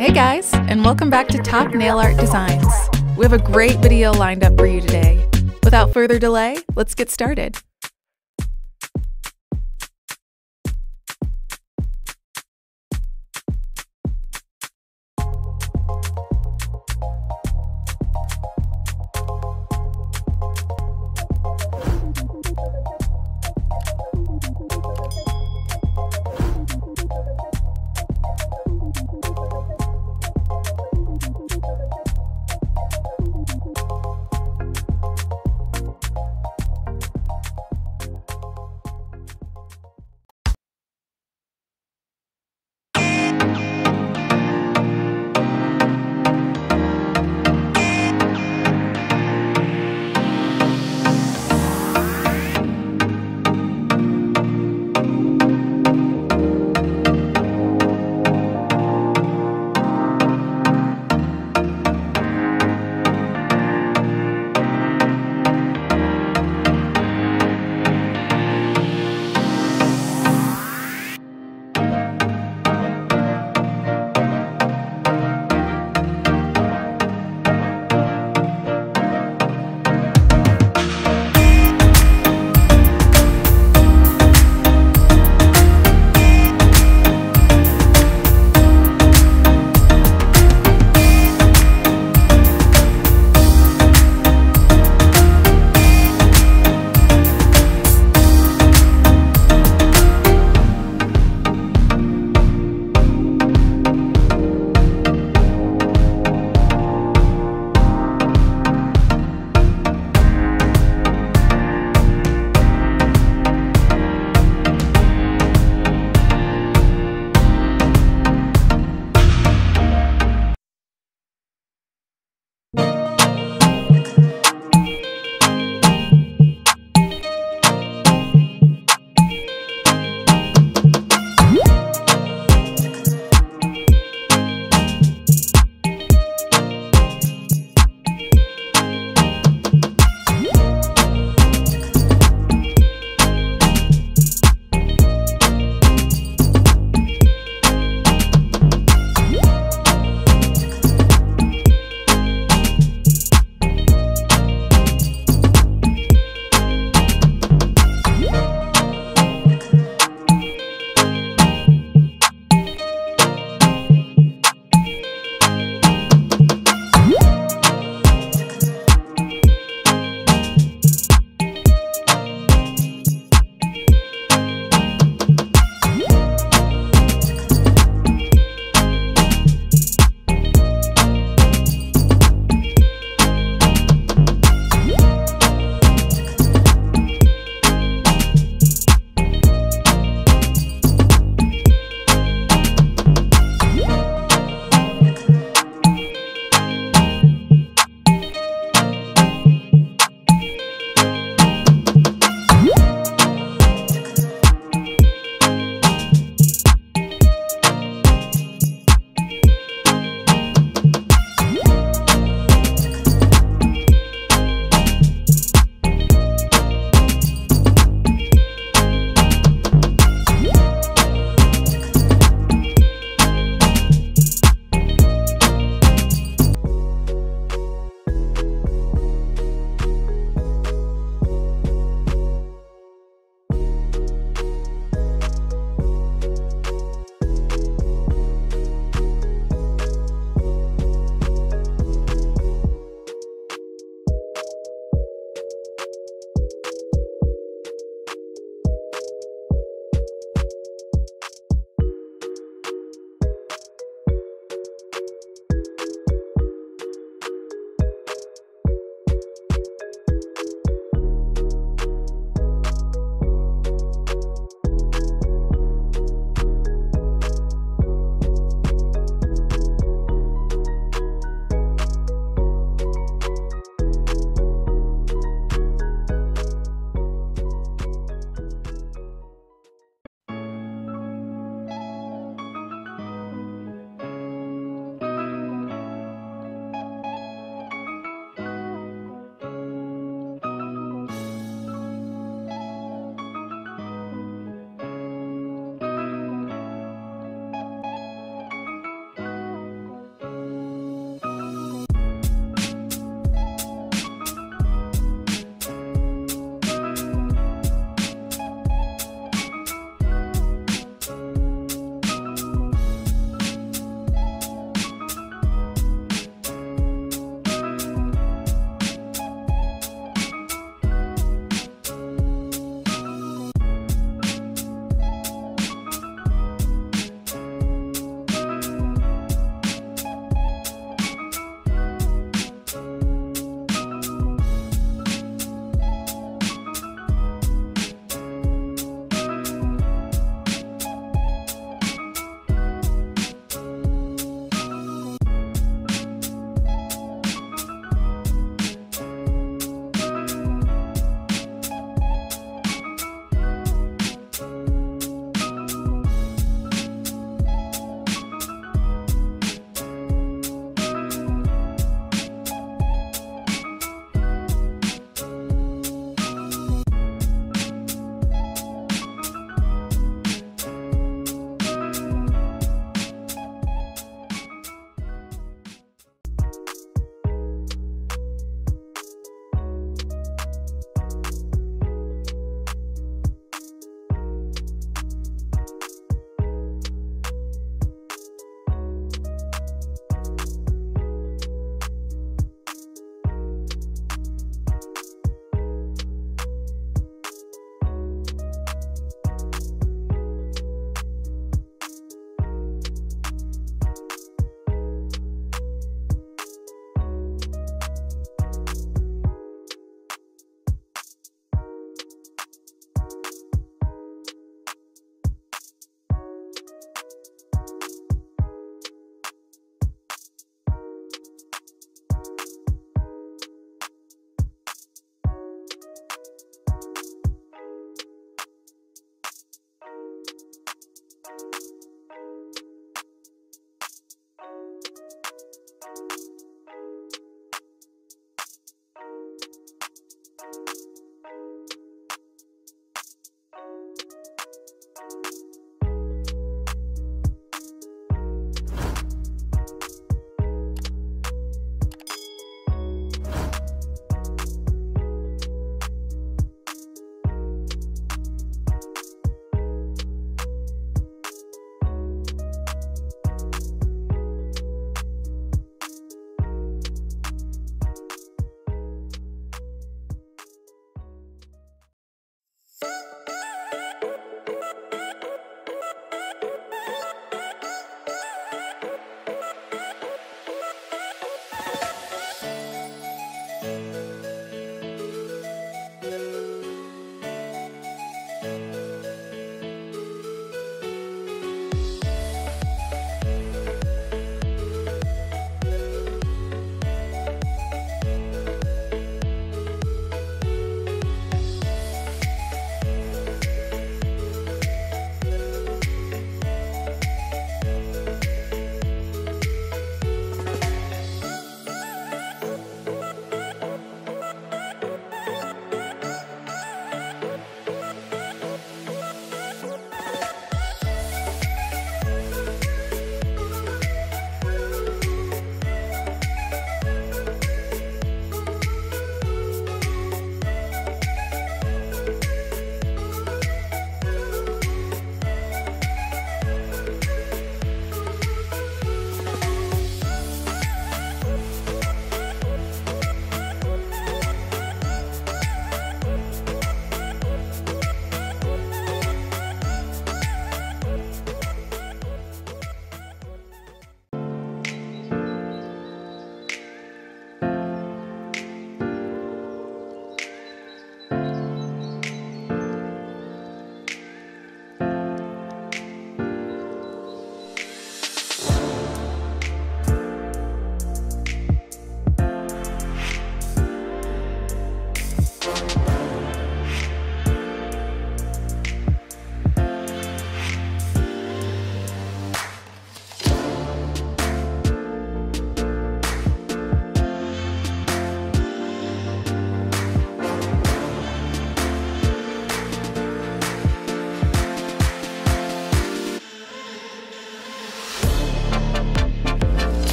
Hey guys, and welcome back to Top NailArt Designs. We have a great video lined up for you today. Without further delay, let's get started.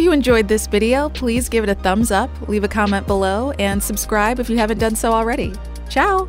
If you enjoyed this video, please give it a thumbs up, leave a comment below, and subscribe if you haven't done so already. Ciao!